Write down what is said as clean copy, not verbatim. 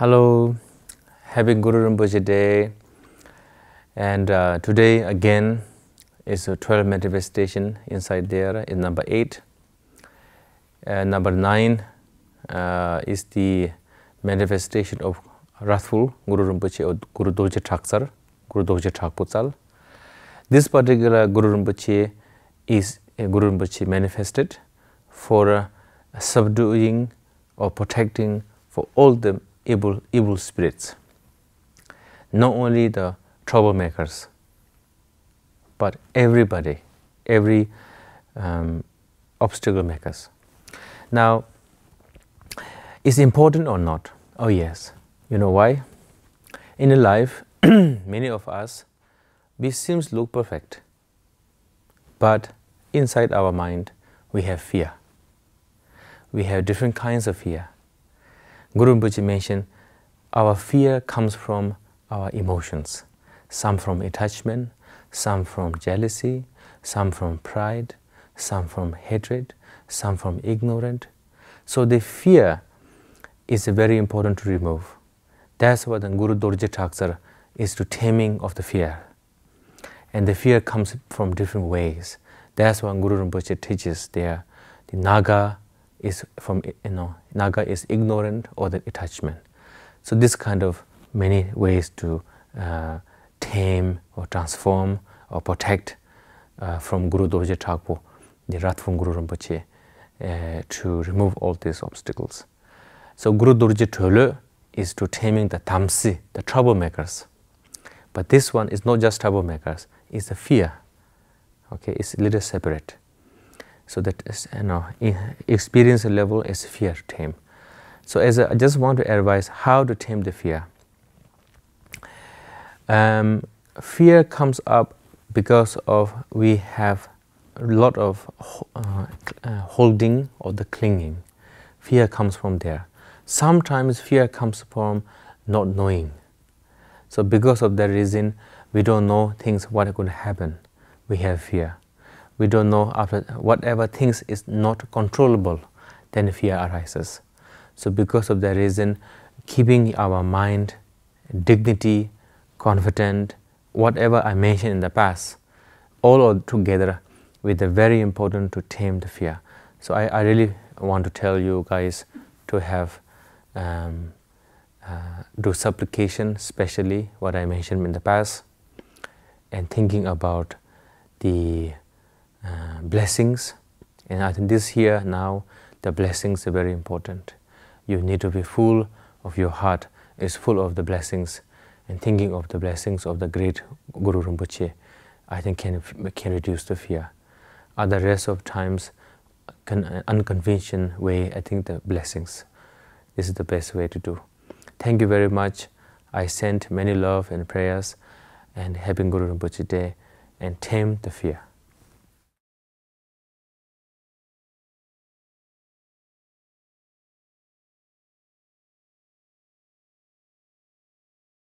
Hello, happy Guru Rinpoche Day, and today again is a 12 manifestation inside there is number 8. Number 9 is the manifestation of wrathful Guru Rinpoche or Guru Dorje Drakpo Tsal, Guru Dorje Drakpo Tsal. This particular Guru Rinpoche is a Guru Rinpoche manifested for subduing or protecting for all the evil spirits, not only the troublemakers, but everybody, every obstacle makers. Now, is important or not? Oh yes, you know why? In life, many of us, we seems look perfect, but inside our mind, we have fear. We have different kinds of fear. Guru Rinpoche mentioned our fear comes from our emotions, some from attachment, some from jealousy, some from pride, some from hatred, some from ignorance. So the fear is very important to remove. That's what the Guru Dorje Drakpo Tsal is to taming of the fear. And the fear comes from different ways. That's what Guru Rinpoche teaches there. The Naga is from, you know, Naga is ignorant or the attachment. So this kind of many ways to tame or transform or protect from Guru Dorje Drakpo, the wrathful Guru Rinpoche, to remove all these obstacles. So Guru Dorje Drakpo is to taming the tamsi, the troublemakers. But this one is not just troublemakers, it's the fear. Okay, it's a little separate. So that is, you know, experience level is fear to tame. So as I just want to advise how to tame the fear. Fear comes up because of we have a lot of holding or the clinging. Fear comes from there. Sometimes fear comes from not knowing. So because of that reason, we don't know things what are going to happen. We have fear. We don't know after whatever things is not controllable, then fear arises. So because of that reason, keeping our mind, dignity, confident, whatever I mentioned in the past, all together with the very important to tame the fear. So I really want to tell you guys to have, do supplication, especially what I mentioned in the past, and thinking about the blessings, and I think this year now the blessings are very important. You need to be full of your heart, is full of the blessings, and thinking of the blessings of the great Guru Rinpoche, I think can reduce the fear. At the rest of times, unconventional way, I think the blessings. This is the best way to do. Thank you very much. I send many love and prayers, and happy Guru Rinpoche Day, and tame the fear.